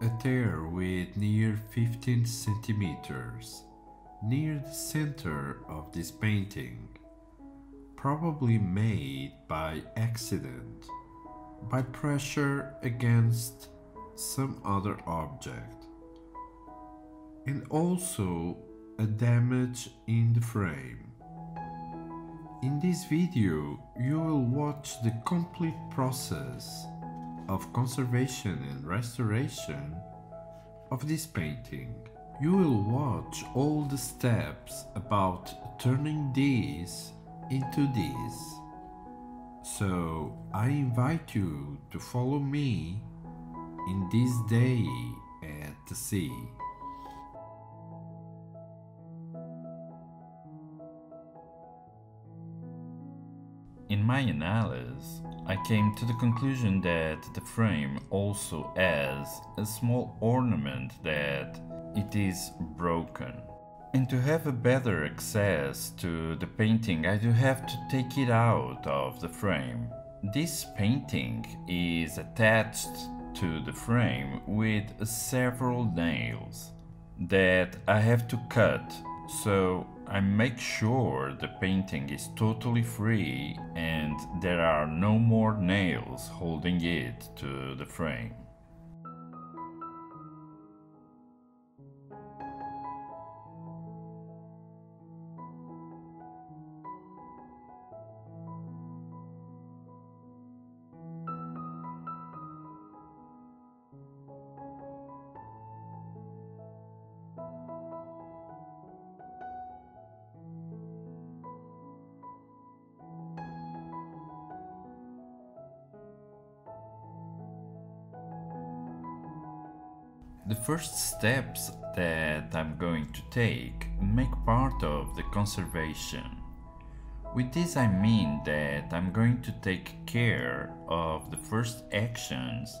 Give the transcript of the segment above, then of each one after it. A tear with near 15 centimeters near the center of this painting, probably made by accident, by pressure against some other object, and also a damage in the frame. In this video you will watch the complete process of conservation and restoration of this painting. You will watch all the steps about turning these into these. So I invite you to follow me in this day at the sea. In my analysis, I came to the conclusion that the frame also has a small ornament that it is broken. And to have a better access to the painting, I do have to take it out of the frame. This painting is attached to the frame with several nails that I have to cut, so I make sure the painting is totally free and there are no more nails holding it to the frame. The first steps that I'm going to take make part of the conservation. With this I mean that I'm going to take care of the first actions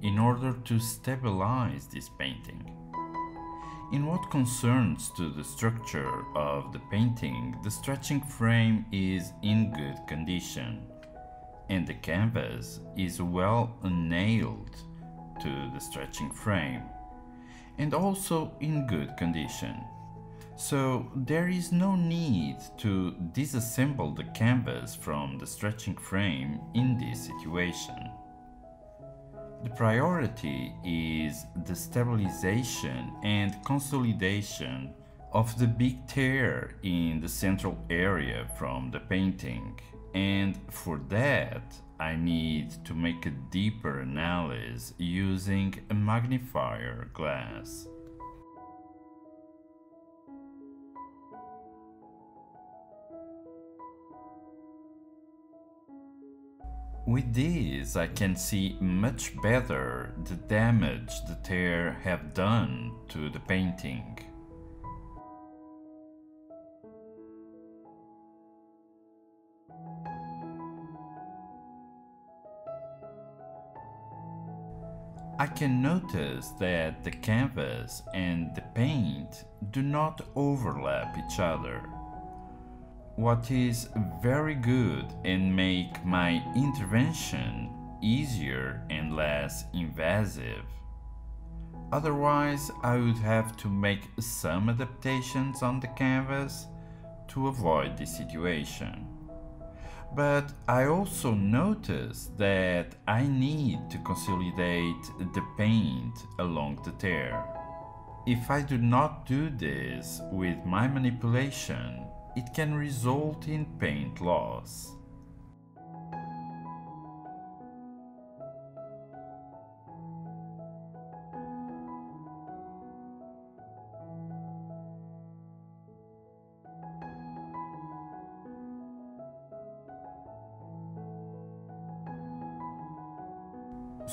in order to stabilize this painting. In what concerns to the structure of the painting, the stretching frame is in good condition and the canvas is well nailed to the stretching frame and also in good condition, so there is no need to disassemble the canvas from the stretching frame in this situation. The priority is the stabilization and consolidation of the big tear in the central area from the painting, and for that I need to make a deeper analysis using a magnifier glass. With this I can see much better the damage the tear have done to the painting. I can notice that the canvas and the paint do not overlap each other, what is very good and make my intervention easier and less invasive. Otherwise, I would have to make some adaptations on the canvas to avoid this situation. But I also notice that I need to consolidate the paint along the tear. If I do not do this with my manipulation, it can result in paint loss.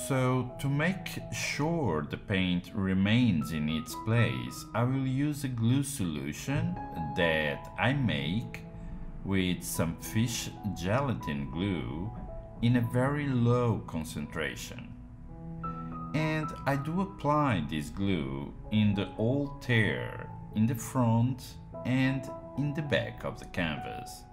So, to make sure the paint remains in its place, I will use a glue solution that I make with some fish gelatin glue in a very low concentration. And I do apply this glue in the whole tear, in the front and in the back of the canvas.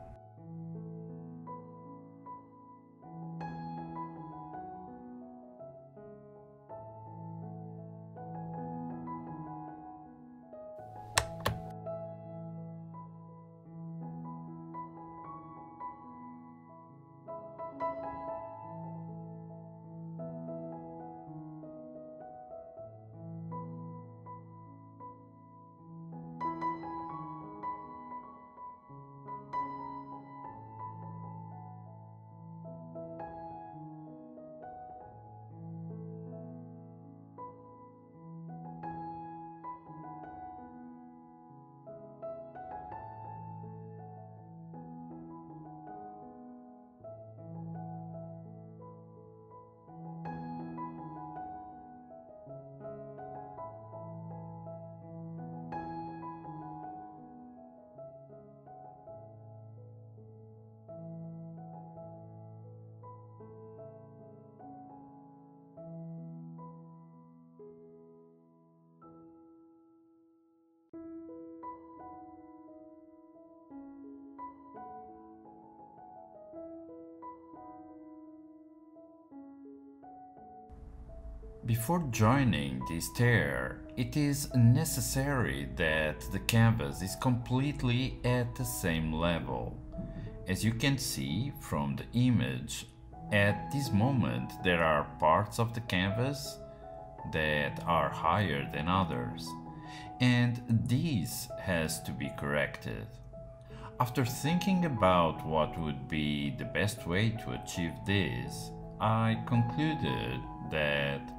Before joining this tear, it is necessary that the canvas is completely at the same level. As you can see from the image, at this moment there are parts of the canvas that are higher than others, and this has to be corrected. After thinking about what would be the best way to achieve this, I concluded that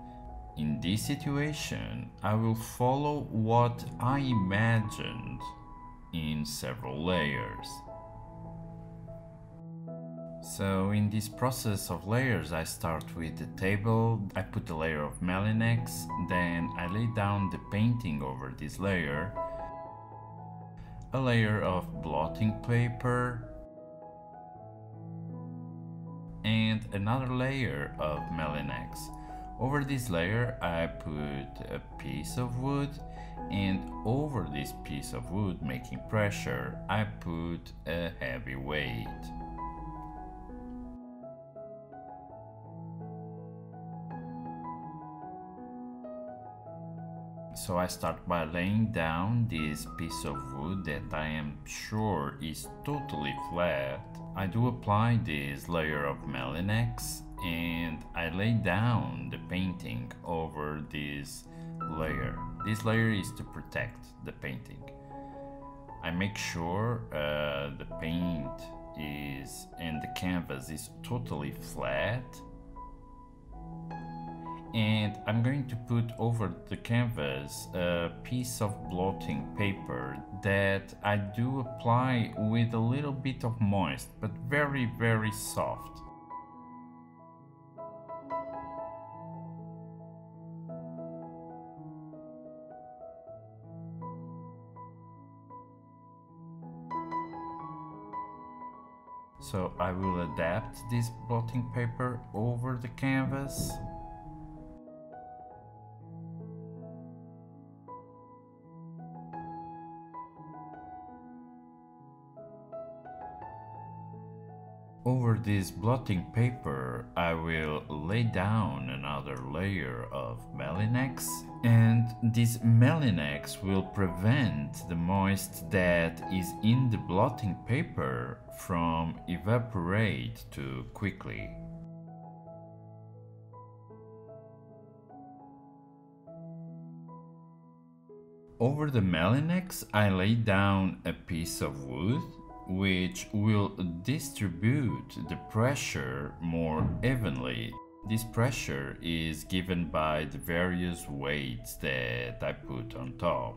in this situation I will follow what I imagined in several layers. So in this process of layers, I start with the table, I put the layer of Melinex, then I lay down the painting over this layer, a layer of blotting paper, and another layer of Melinex. Over this layer I put a piece of wood, and over this piece of wood, making pressure, I put a heavy weight. So I start by laying down this piece of wood that I am sure is totally flat. I do apply this layer of Melinex, and I lay down the painting over this layer. This layer is to protect the painting. I make sure the paint is and the canvas is totally flat. And I'm going to put over the canvas a piece of blotting paper that I do apply with a little bit of moist, but very soft. So I will adapt this blotting paper over the canvas. Over this blotting paper, I will lay down another layer of Melinex, and this Melinex will prevent the moist that is in the blotting paper from evaporate too quickly. Over the Melinex, I lay down a piece of wood, which will distribute the pressure more evenly. This pressure is given by the various weights that I put on top.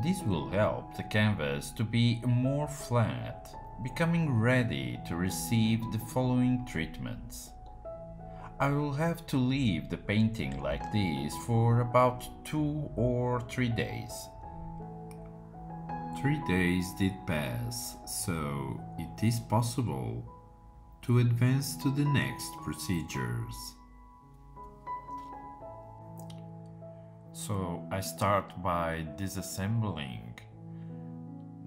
This will help the canvas to be more flat, becoming ready to receive the following treatments. I will have to leave the painting like this for about 2 or 3 days. 3 days did pass, so it is possible to advance to the next procedures. So I start by disassembling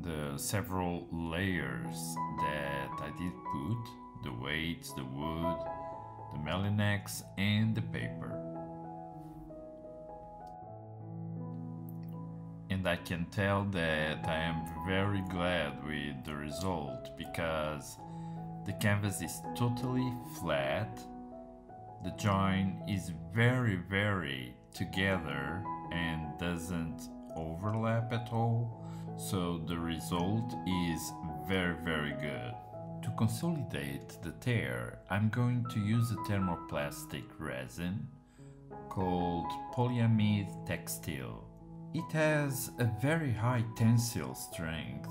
the several layers that I did put, the weights, the wood, the Melinex and the paper. And I can tell that I am very glad with the result because the canvas is totally flat, the join is very together and doesn't overlap at all, so the result is very good. To consolidate the tear, I'm going to use a thermoplastic resin called polyamide textile. It has a very high tensile strength.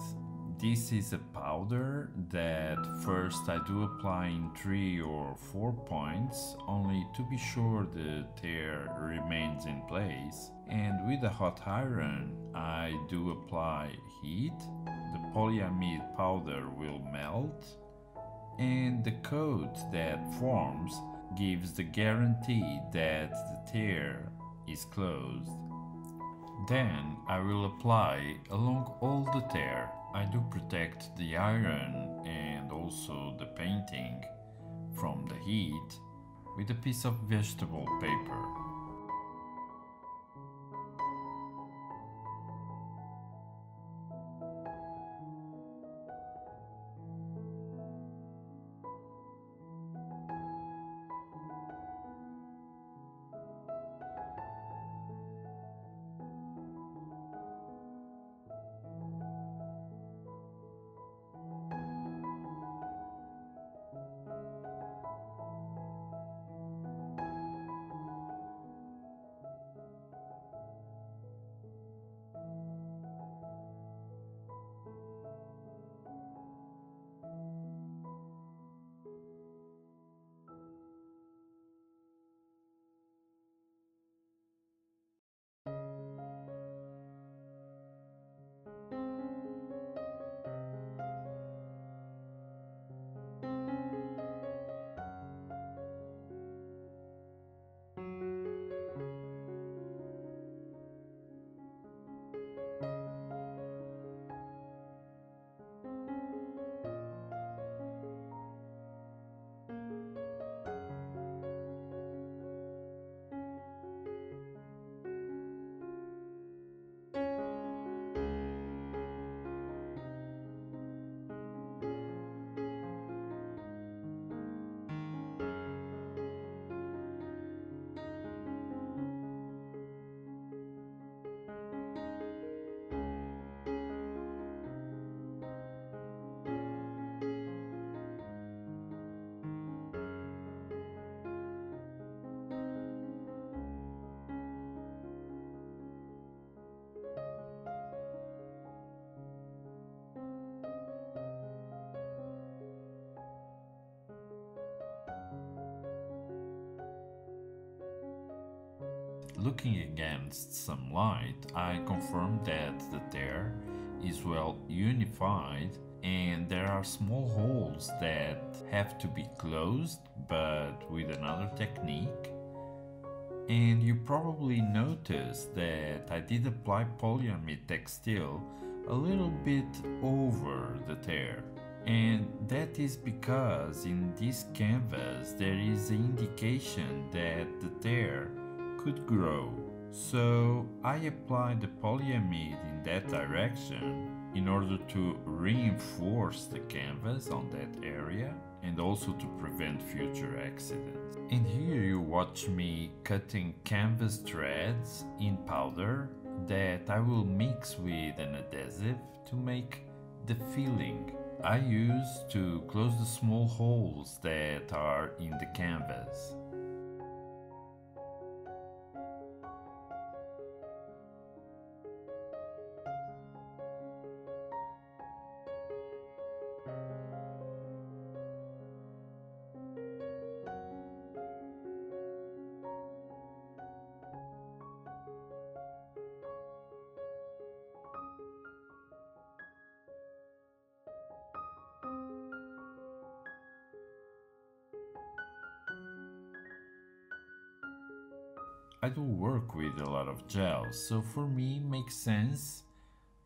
This is a powder that first I do apply in 3 or 4 points, only to be sure the tear remains in place. And with a hot iron, I do apply heat. The polyamide powder will melt, and the coat that forms gives the guarantee that the tear is closed. Then I will apply along all the tear. I do protect the iron and also the painting from the heat with a piece of vegetable paper. Looking against some light, I confirm that the tear is well unified and there are small holes that have to be closed, but with another technique. And you probably noticed that I did apply polyamide textile a little bit over the tear. And that is because in this canvas there is an indication that the tear could grow, so I applied the polyamide in that direction in order to reinforce the canvas on that area and also to prevent future accidents. And here you watch me cutting canvas threads in powder that I will mix with an adhesive to make the filling I use to close the small holes that are in the canvas. I do work with a lot of gels, so for me it makes sense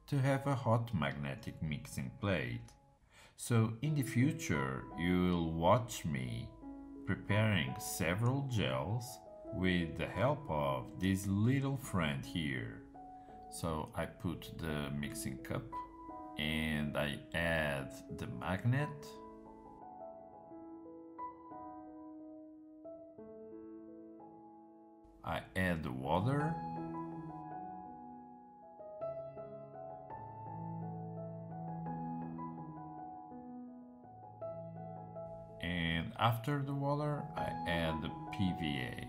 to have a hot magnetic mixing plate. So in the future you will watch me preparing several gels with the help of this little friend here. So I put the mixing cup and I add the magnet. I add the water, and after the water I add the PVA.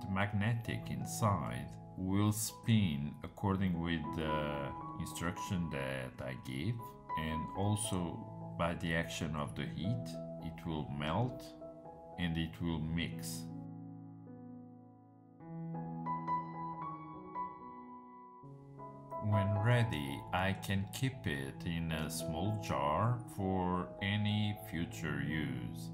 The magnetic inside will spin according with the instruction that I give, and also by the action of the heat it will melt and it will mix. When ready, I can keep it in a small jar for any future use.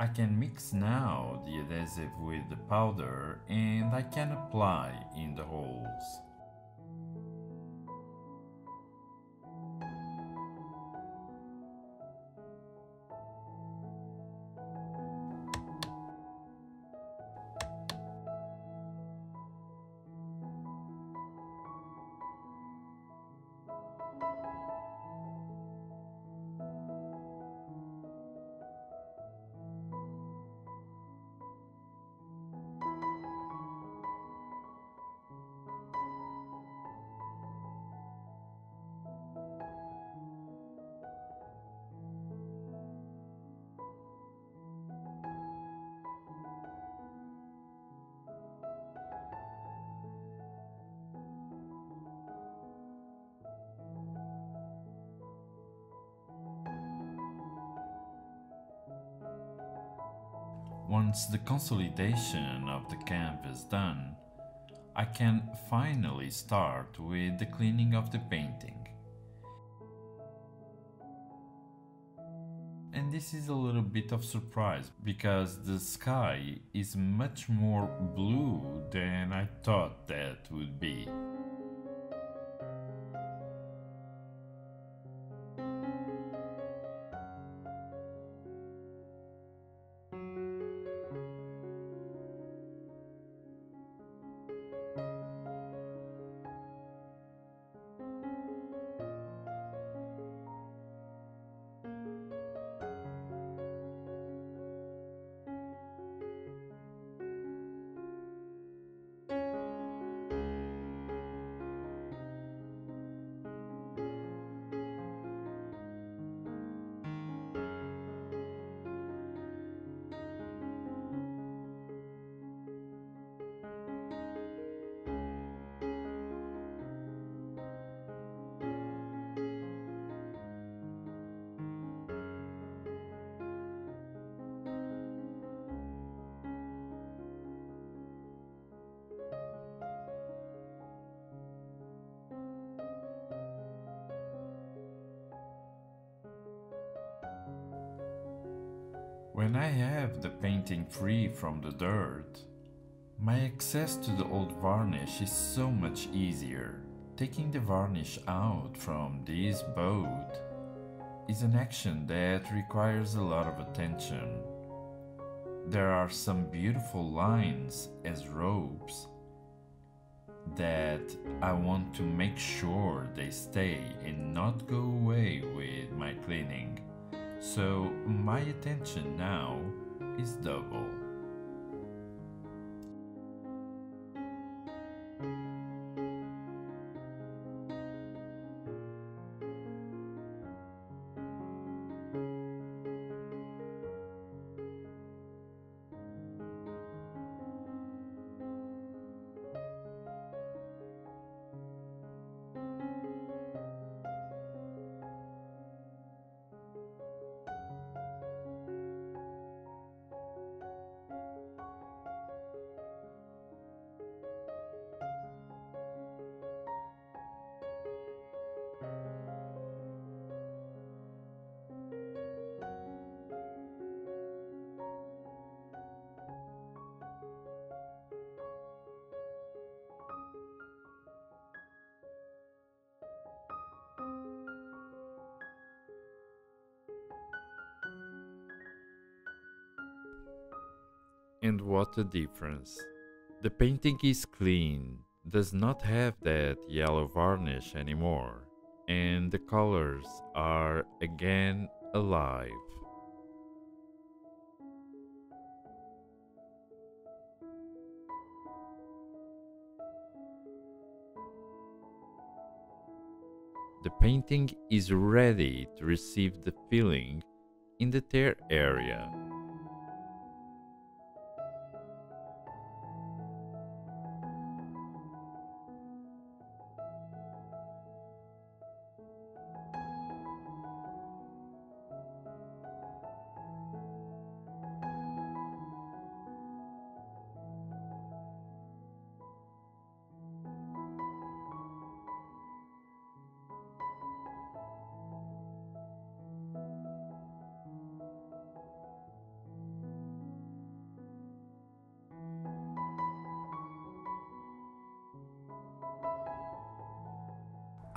I can mix now the adhesive with the powder and I can apply in the holes. Once the consolidation of the camp is done, I can finally start with the cleaning of the painting. And this is a little bit of surprise, because the sky is much more blue than I thought that would be. When I have the painting free from the dirt, my access to the old varnish is so much easier. Taking the varnish out from this boat is an action that requires a lot of attention. There are some beautiful lines as ropes that I want to make sure they stay and not go away with my cleaning. So my attention now is double. And what a difference! The painting is clean, does not have that yellow varnish anymore, and the colors are again alive. The painting is ready to receive the filling in the tear area.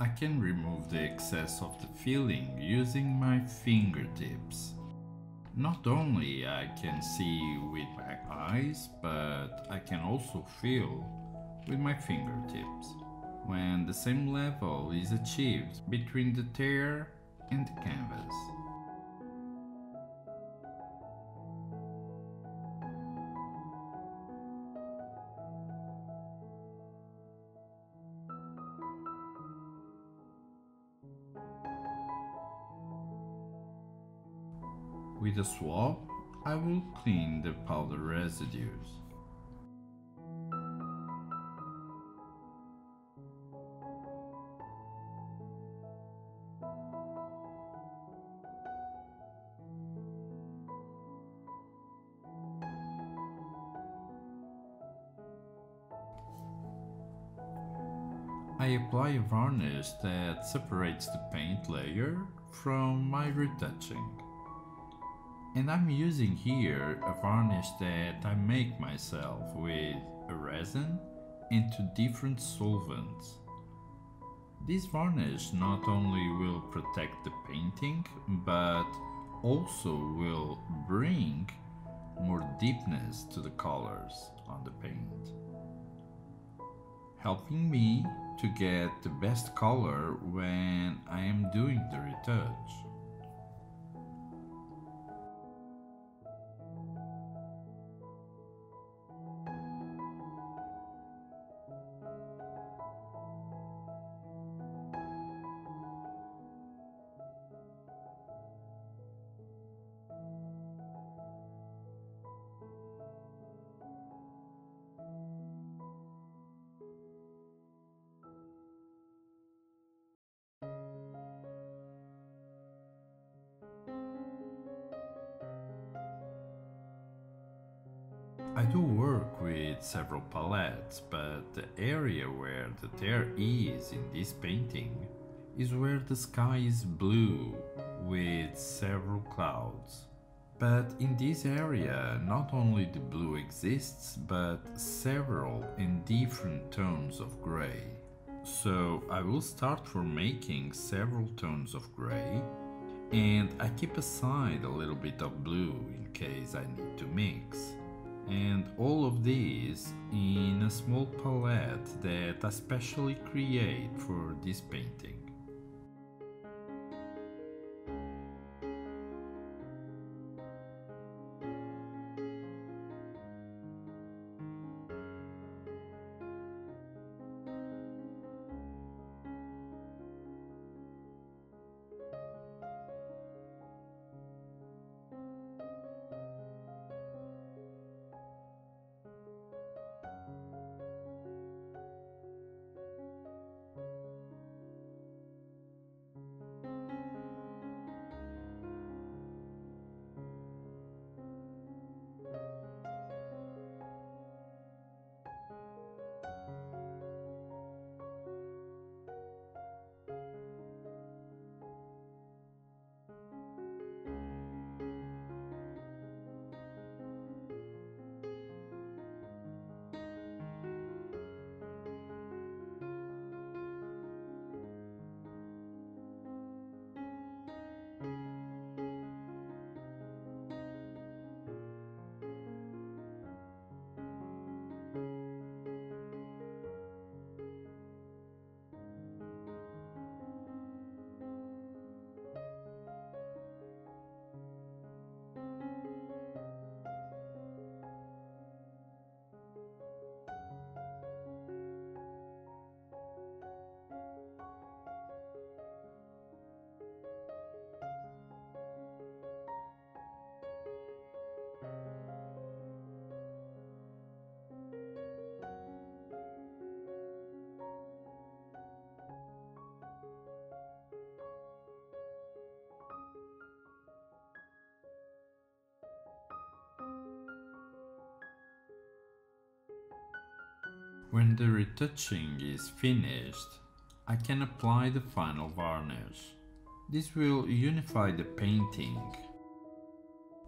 I can remove the excess of the filling using my fingertips. Not only I can see with my eyes, but I can also feel with my fingertips, when the same level is achieved between the tear and the canvas. With a swab, I will clean the powder residues. I apply a varnish that separates the paint layer from my retouching. And I'm using here a varnish that I make myself with a resin and two different solvents. This varnish not only will protect the painting, but also will bring more deepness to the colors on the paint, helping me to get the best color when I am doing the retouch. I do work with several palettes, but the area where the tear is in this painting is where the sky is blue with several clouds. But in this area not only the blue exists, but several and different tones of grey. So I will start for making several tones of grey, and I keep aside a little bit of blue in case I need to mix. And all of these in a small palette that I specially create for this painting. When the retouching is finished, I can apply the final varnish. This will unify the painting.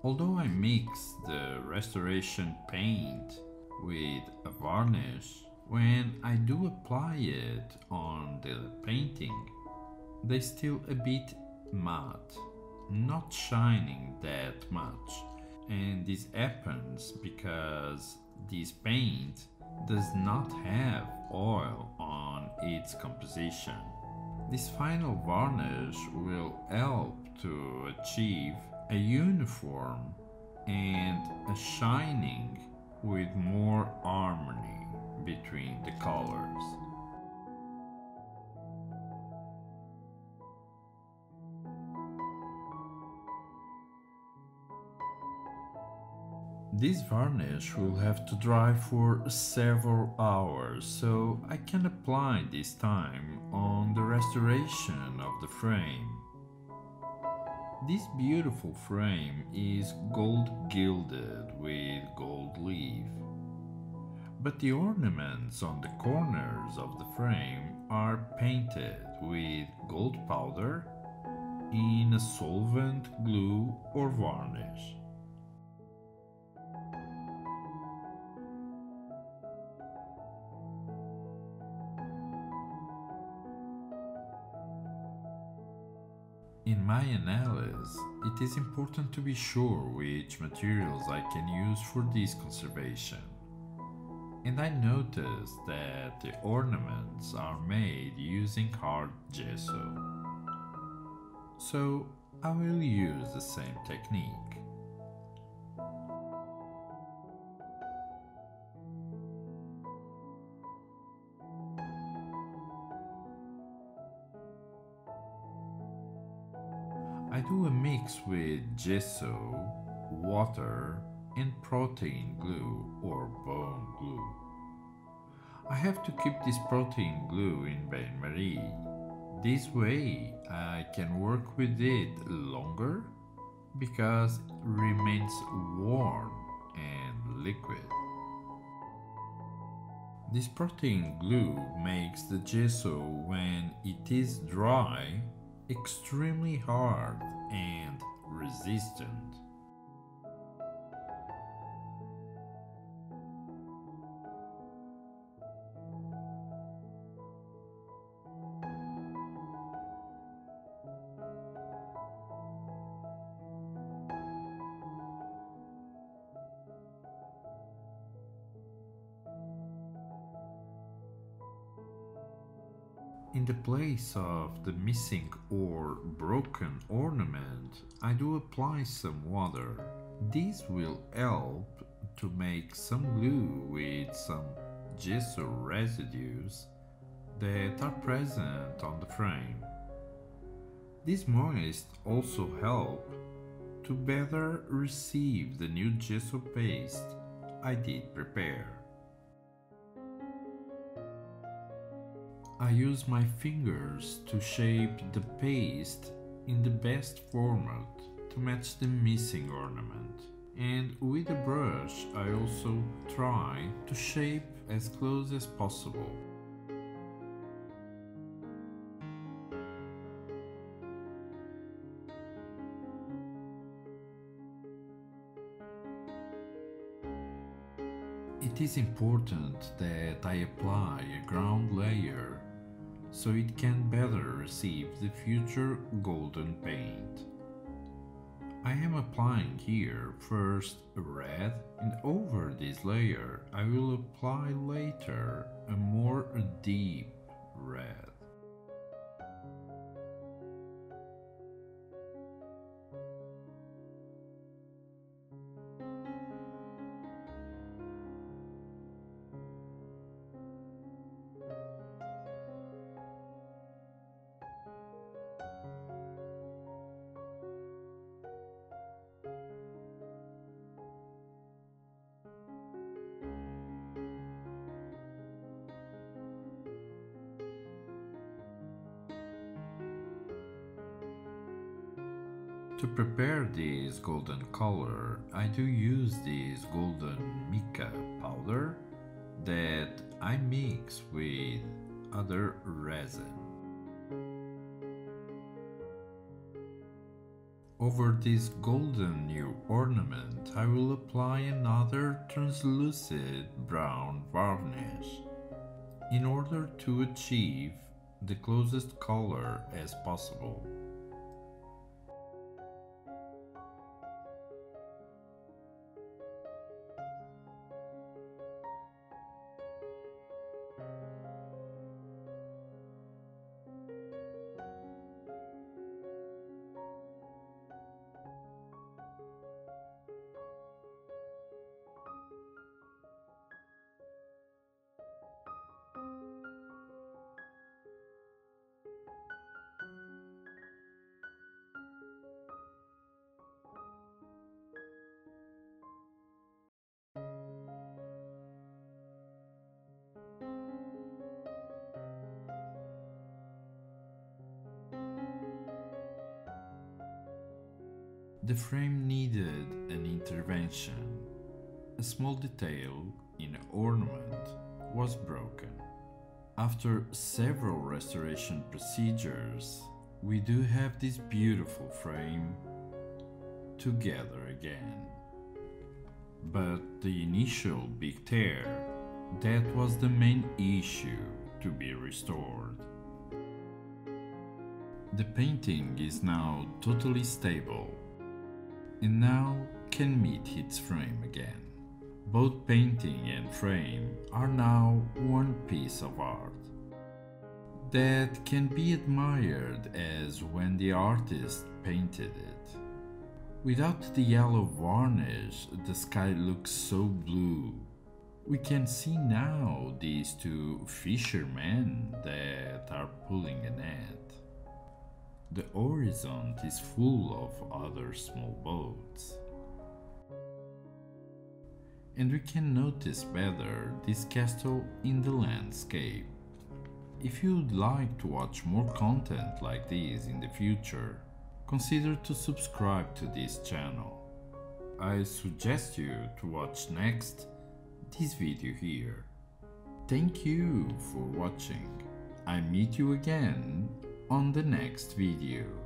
Although I mix the restoration paint with a varnish, When I do apply it on the painting, they're still a bit matte, not shining that much. And this happens because this paint does not have oil on its composition. This final varnish will help to achieve a uniform and a shining with more harmony between the colors. This varnish will have to dry for several hours, so I can apply this time on the restoration of the frame. This beautiful frame is gold gilded with gold leaf, but the ornaments on the corners of the frame are painted with gold powder in a solvent, glue or varnish. In my analysis, it is important to be sure which materials I can use for this conservation. And I noticed that the ornaments are made using hard gesso. So I will use the same technique. I do a mix with gesso, water and protein glue or bone glue. I have to keep this protein glue in Bain Marie. This way I can work with it longer because it remains warm and liquid. This protein glue makes the gesso, when it is dry, extremely hard and resistant. In the place of the missing or broken ornament, I do apply some water. This will help to make some glue with some gesso residues that are present on the frame. This moist also helps to better receive the new gesso paste I did prepare. I use my fingers to shape the paste in the best format to match the missing ornament. And with a brush I also try to shape as close as possible. It is important that I apply a ground layer so it can better receive the future golden paint. I am applying here first red, and over this layer I will apply later a more deep red. To prepare this golden color, I do use this golden mica powder that I mix with other resin. Over this golden new ornament, I will apply another translucent brown varnish. in order to achieve the closest color as possible. The frame needed an intervention. A small detail in an ornament was broken. After several restoration procedures, we do have this beautiful frame together again. But the initial big tear, that was the main issue to be restored. The painting is now totally stable and now can meet its frame again. Both painting and frame are now one piece of art that can be admired as when the artist painted it. Without the yellow varnish, the sky looks so blue. We can see now these two fishermen that are pulling a net. The horizon is full of other small boats, and we can notice better this castle in the landscape. If you'd like to watch more content like this in the future, consider to subscribe to this channel. I suggest you to watch next this video here. Thank you for watching. I meet you again on the next video.